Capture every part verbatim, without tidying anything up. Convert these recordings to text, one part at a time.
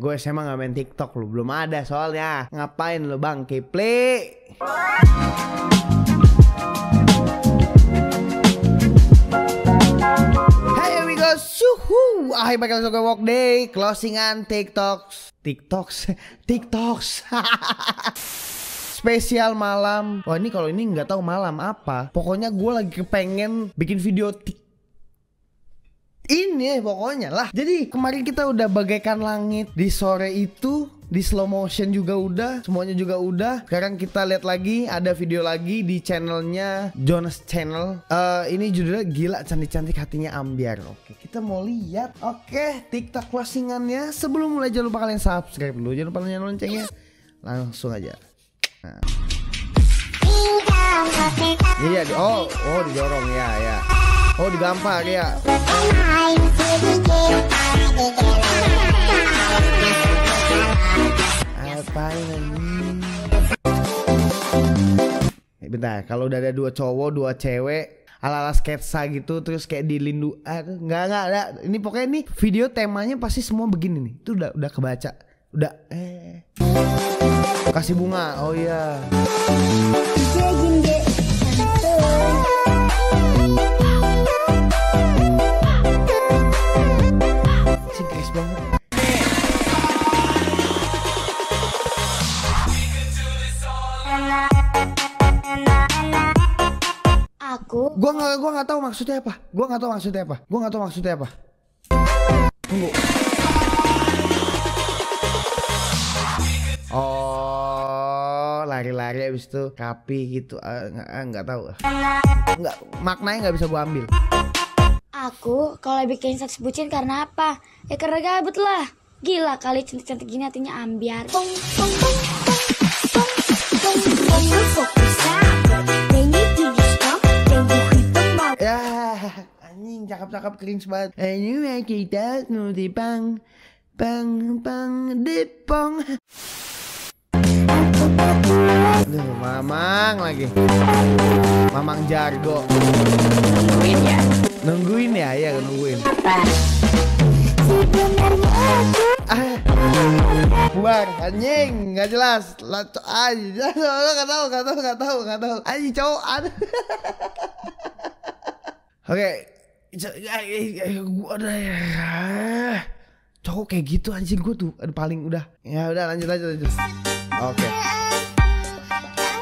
Gue S M A gak main TikTok lu, belum ada soalnya. Ngapain lu bang, Kipli? Hey, here we go, suhu. Hai, balik langsung ke Workday, closingan TikToks. TikToks, TikToks. Spesial malam. Wah, ini kalau ini nggak tahu malam apa. Pokoknya gue lagi kepengen bikin video tik. Ini pokoknya lah. Jadi kemarin kita udah bagaikan langit di sore itu. Di slow motion juga udah, semuanya juga udah. Sekarang kita lihat lagi, ada video lagi di channelnya Jonas Channel. Uh, ini judulnya gila cantik-cantik hatinya ambiar. Oke, kita mau lihat. Oke, TikTok closingannya. Sebelum mulai jangan lupa kalian subscribe dulu, jangan lupa nyalain loncengnya. Langsung aja. Nah. Iya, oh, oh didorong ya, ya. Oh digampar ya. Apa ini? Bentar, kalau udah ada dua cowok, dua cewek, ala-ala sketsa gitu, terus kayak dilindu, ah, nggak nggak ada. Ini pokoknya nih video temanya pasti semua begini nih. Itu udah udah kebaca, udah. Eh. Kasih bunga, oh iya. Cingkris banget. Aku gua nggak gua nggak tahu maksudnya apa gua nggak tahu maksudnya apa gua nggak tahu maksudnya apa tunggu. Oh lari-lari abis itu rapi gitu. Uh, nggak uh, nggak tahu nggak maknanya nggak bisa gua ambil. Aku kalau bikin status bucin karena apa ya, karena gabut lah. Gila kali cantik-cantik gini hatinya ambiar. Pong, pong, pong, pong, pong, pong, pong, pong. Anjing cakep-cakep cringe banget. Ini kita di pang pang pang depong. Aduh, mamang lagi. Mamang jargo. Nungguin ya. Nungguin ya, ya nungguin. Apa? Ah. Bubar anjing, nggak jelas. Lato aja. Lo nggak tahu, nggak tahu, nggak tahu, nggak tahu. Anjing cowok. Oke, okay. Cowok kayak gitu anjing gue tuh, paling udah. Ya udah lanjut lanjut lanjut. Oke. Okay.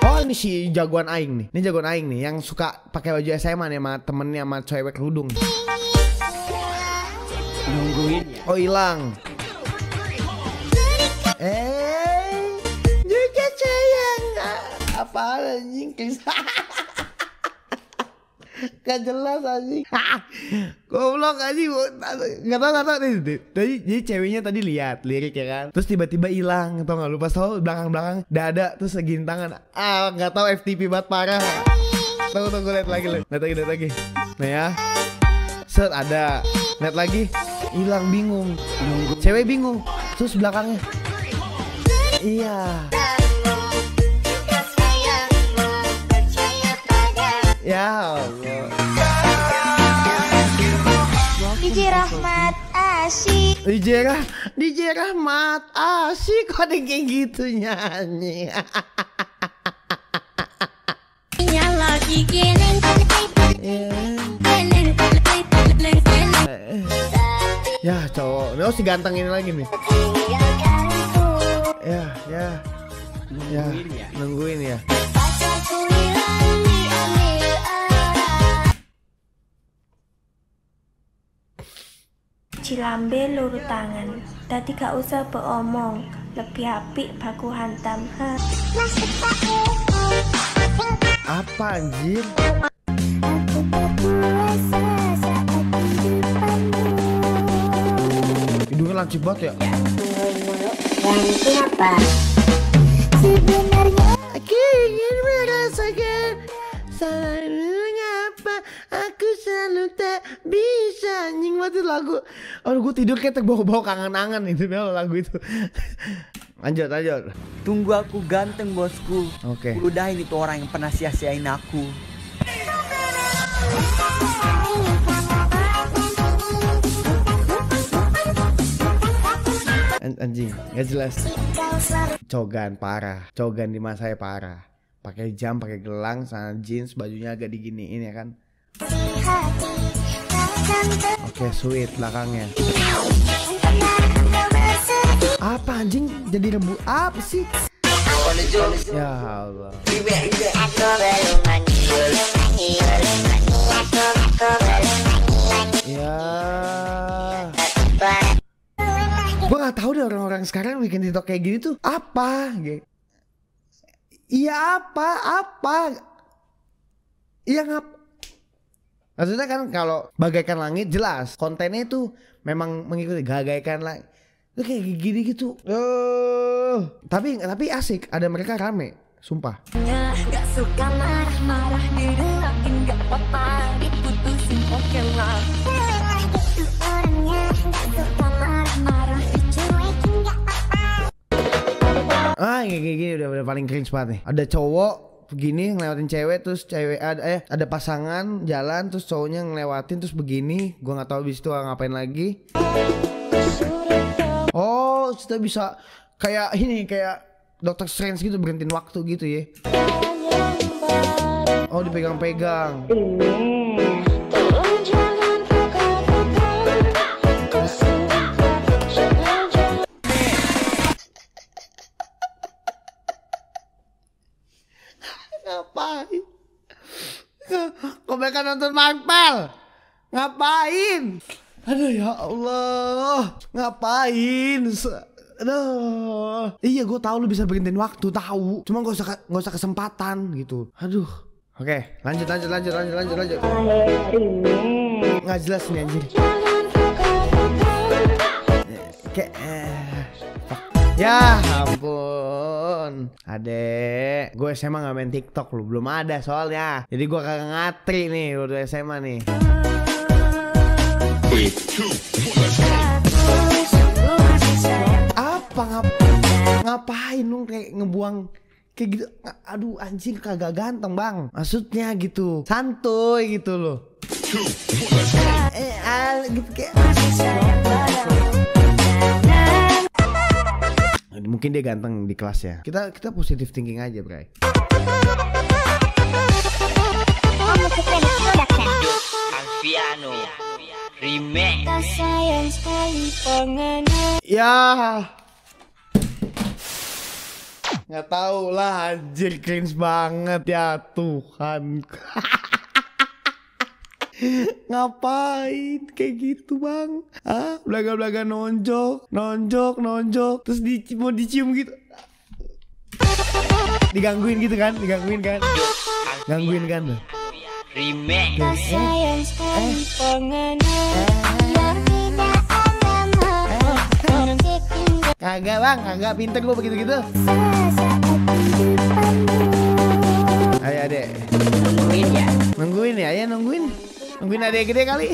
Oh ini si jagoan aing nih, ini jagoan aing nih yang suka pakai baju S M A nih sama temennya sama cewek kerudung. Nungguin. Oh hilang. Eh, juga sayang. Apa anjing kisah? Gak jelas anjing. Goblok anjing. Gak tau gak tau tadi. Jadi ceweknya tadi lihat lirik ya kan, terus tiba-tiba hilang. Tau gak lu pas tau belakang-belakang dada, terus segini tangan. Ah gak tau, F T P banget parah. Tunggu tunggu liat lagi liat lagi liat lagi. Nah ya set ada. Liat lagi hilang, bingung. Cewek bingung. Terus belakangnya iya. Ya Allah. D J Rahmat asik. D J Rah, D J Rahmat asik. Kok ada kayak gitu nyanyi. Ya cowok, ini harus diganteng ini lagi nih. Ya, ya, ya, nungguin ya. Cilambe lurut tangan, tadi gak usah beromong, lebih apik baku hantam. Ha. Apa anjir? Hidungnya lancip banget ya? Siapa? Sebenarnya aku ingin merasakan seluruhnya apa aku selalu tak bisa. Anjing banget lagu. Aduh gue tidur kayak terbawa-bawa kangen-angan itu lagu itu. Lanjut lanjut. Tunggu aku ganteng bosku. Oke. Okay. Udahin itu orang yang pernah sia-siain aku. anjing, nggak jelas. Cogan parah, cogan di masa saya parah. Pakai jam, pakai gelang, celana jeans, bajunya agak diginiin ya kan. Oke, okay, sweet belakangnya. Apa anjing jadi rebu apa sih? Ya Allah. Ya. Gua nggak tahu deh orang-orang sekarang bikin TikTok kayak gini tuh apa? Iya apa? Apa? Iya ngap? Maksudnya kan kalau bagaikan langit jelas kontennya itu memang mengikuti bagaikan langit. Itu kayak gini gitu. Uh, tapi tapi asik, ada mereka rame, sumpah. Nggak suka marah-marah, direlokin nggak apa-apa, diputusin oke lah. Marah gitu orangnya, nggak suka marah-marah, dicuekin nggak apa-apa. Ah, kayak gini udah udah paling cringe banget nih. Ada cowok begini ngelewatin cewek, terus cewek ada eh ada pasangan jalan, terus cowoknya ngelewatin terus begini, gua nggak tahu abis itu ngapain lagi. Oh, kita bisa kayak ini, kayak dokter Strange gitu, berhentiin waktu gitu ya. Oh, dipegang-pegang. Ngapain? Kau bakal nonton Marvel? Ngapain? Aduh ya Allah, ngapain? Aduh. Iya, gue tahu lu bisa berhentiin waktu, tahu. Cuma gak usah gak usah kesempatan gitu. Aduh. Oke, lanjut lanjut lanjut lanjut lanjut lanjut. Nggak jelas nih anjir. Kayak eh. Ya ampun. Adek, gue S M A nggak main TikTok lu, belum ada soalnya. Jadi gue kagak ngatri nih udah S M A nih. Apa ngap ngapain lu kayak ngebuang kayak gitu? Aduh anjing, kagak ganteng bang, maksudnya gitu, santuy gitu loh. Eh gitu kayak mungkin dia ganteng di kelas ya. Kita kita positive thinking aja, Bray. Remake. Ya, nggak tahu lah anjir, cringe banget ya Tuhan. Ngapain kayak gitu bang? Ah, belaga-belaga nonjok, nonjok, nonjok, terus di, mau dicium gitu, digangguin gitu kan, digangguin kan, gangguin kan. Remake. Eh. Kagak bang, kagak pinter gue begitu-gitu. Ayo adek, nungguin ya, nungguin ya, ya nungguin, nungguin adek gede kali.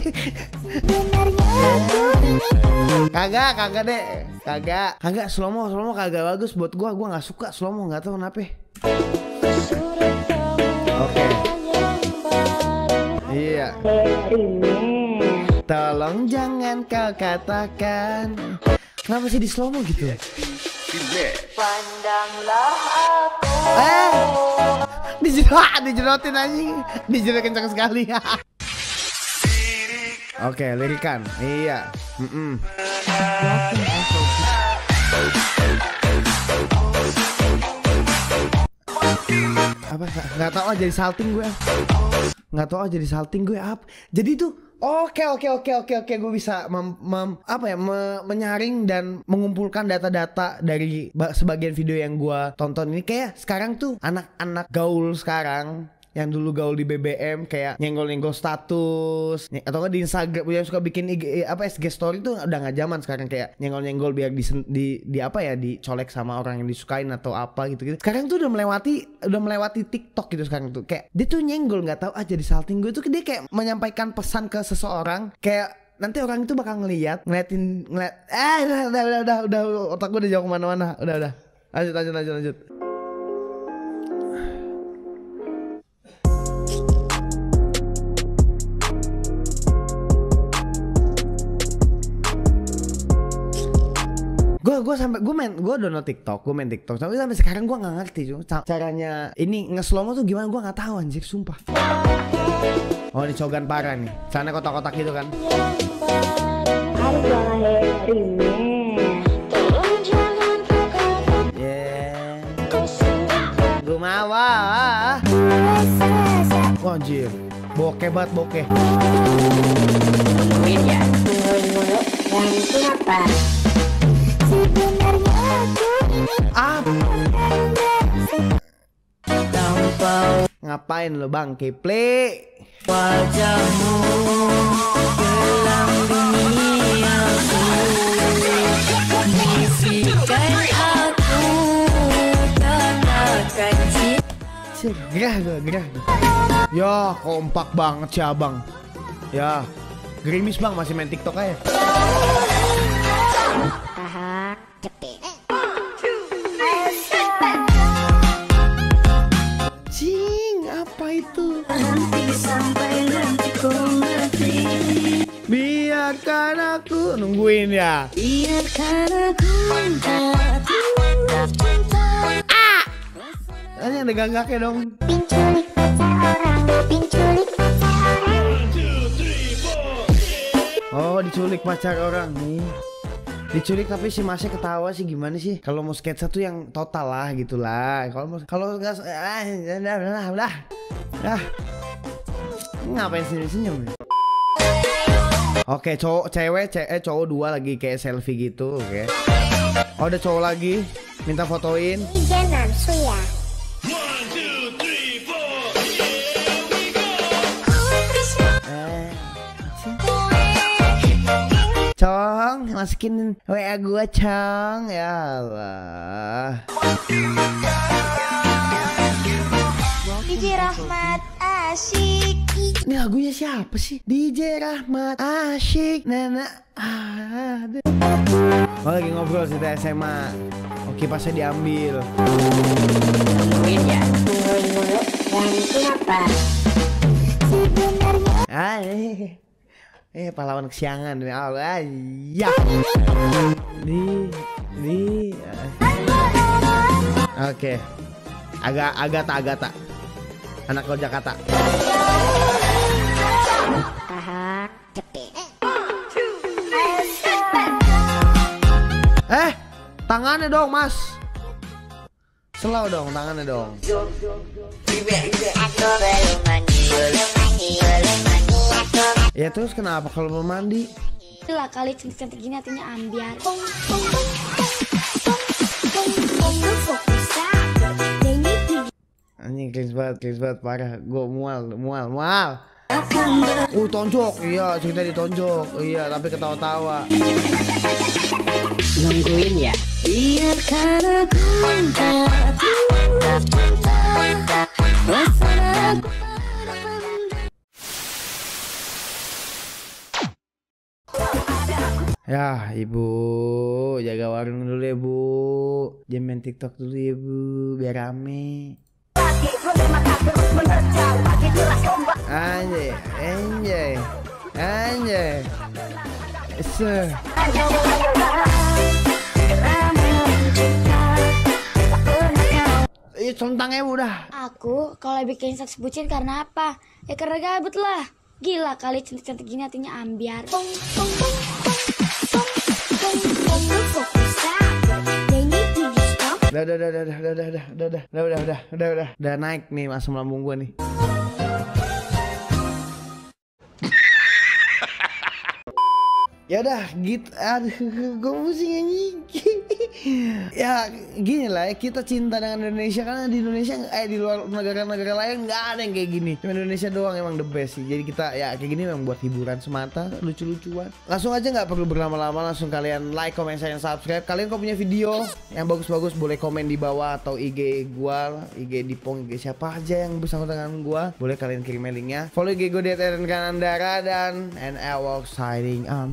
Kagak, kagak dek, kagak, kagak slow-mo, slow-mo kagak bagus buat gua, gua nggak suka slow-mo, nggak tahu kenapa. Oke. Iya. Tolong jangan kau katakan. Kenapa sih di slow-mo gitu? Pandanglah aku. Eh. Dijerot, dijerotin anjing. Dijerot kencang sekali. Oke, lirikan. Iya. Mm-mm. Apa nggak tahu aja jadi salting gue, nggak tahu aja jadi salting gue up. Jadi itu oke oke oke oke oke gue bisa mem, mem, apa ya me, menyaring dan mengumpulkan data-data dari sebagian video yang gue tonton ini. Kayak sekarang tuh anak-anak gaul sekarang yang dulu gaul di B B M kayak nyenggol-nyenggol status atau nggak di Instagram yang suka bikin I G, apa S G story tuh udah nggak zaman sekarang, kayak nyenggol-nyenggol biar di, di di apa ya dicolek sama orang yang disukain atau apa gitu-gitu. Sekarang tuh udah melewati udah melewati TikTok gitu sekarang tuh, kayak dia tuh nyenggol nggak tahu aja di salting gue tuh, dia kayak menyampaikan pesan ke seseorang kayak nanti orang itu bakal ngeliat ngeliatin ngeliat eh udah udah udah udah, udah, udah otak gue udah jauh kemana-mana, udah udah lanjut lanjut lanjut lanjut. Gue Gue gue sampai gue main gue download TikTok, gue main TikTok. Tapi sampai sekarang gue nggak ngerti cuy. Caranya ini ngeslomo tuh gimana? Gue nggak tahu anjir, sumpah. Oh ini cogan parah nih. Sana kotak-kotak gitu kan. Yeah. Gue mau. Oh, anjir, bokeh banget bokeh. Ah. Ngapain lo bang keple? Wajahmu dalam dunia bisikan aku katakan cinta. Gerah gue, gerah gue. Ya kompak banget si abang. Ya gerimis bang, masih main TikTok aja. Aha, cepet. Cing, apa itu? Biarkan aku nungguin ya. Biarkan aku ah, ini ada ganggaknya dong. Pinculik pacar orang, pinculik pacar orang. Oh, diculik pacar orang nih. Diculik tapi si Masnya ketawa sih, gimana sih? Kalau mau sketsa tuh yang total lah gitulah. Kalau mau kalau enggak ah udah udah udah. Ah. Ngapain senyum-senyum? Oke, cowok cewek ce eh cowok dua lagi kayak selfie gitu, oke. Okay. Oh, ada cowok lagi minta fotoin. Jangan suya. Cong, masukin W A gua Cong. Ya Allah. D J Rahmat asyik. Ini lagunya siapa sih? D J Rahmat asyik. Nana ah. Oh, lagi ngobrol di T S M. Oke, pasnya diambil. Nungguin ya. Nungguin mulu. Yang siapa? Sebenarnya ah. Eh, pahlawan kesiangan demi Allah. Ya. Di di. Oke. Okay. Agak agak tak agak tak. Anak kau Jakarta. Aha, cepet. Eh, tangannya dong, Mas. Slow dong tangannya dong. Ya terus kenapa kalau mau mandi? Itulah kali cantik-cantik gini hatinya ambiar. Anjing keren banget, keren banget parah. Gue mual, mual, mual. Uh tonjok, iya cerita ditonjok, iya tapi ketawa-tawa. Nungguin ya. Iya karena gue ya, ibu, jaga warung dulu ya bu. Jangan main TikTok dulu ya bu, biar rame. Anjay, anjay, anjay. Sir. Ih, centangnya udah. Aku kalau bikin seks bucin karena apa? Ya karena gabut lah. Gila kali cantik-cantik gini hatinya ambiar. Tong, tong, tong. Udah udah udah udah udah udah udah udah udah udah udah udah udah udah naik nih asam lambung gua nih. Ya udah gitu, aduh gua pusing anjing. Ya gini lah ya, kita cinta dengan Indonesia karena di Indonesia eh di luar negara-negara lain nggak ada yang kayak gini. Cuma Indonesia doang emang the best sih. Jadi kita ya kayak gini memang buat hiburan semata, lucu-lucuan. Langsung aja nggak perlu berlama-lama, langsung kalian like, comment, share, subscribe. Kalian kalau punya video yang bagus-bagus boleh komen di bawah atau I G gua, I G Dipong, I G siapa aja yang bersangkutan dengan gua, boleh kalian kirim linknya. Follow I G gua di ryanandhara dan and I will signing on.